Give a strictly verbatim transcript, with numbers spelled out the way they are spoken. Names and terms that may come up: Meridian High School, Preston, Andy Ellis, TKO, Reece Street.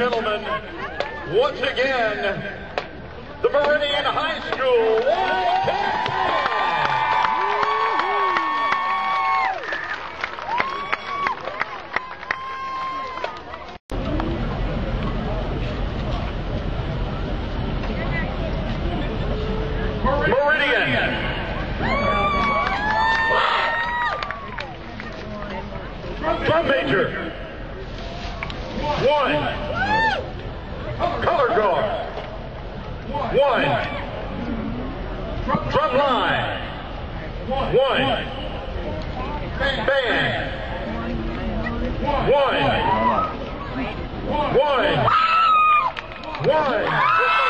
gentlemen, once again, the Meridian High School World Cup. Meridian. Drum major. One. Color guard. One. Drum line. One. Band. One. One. One.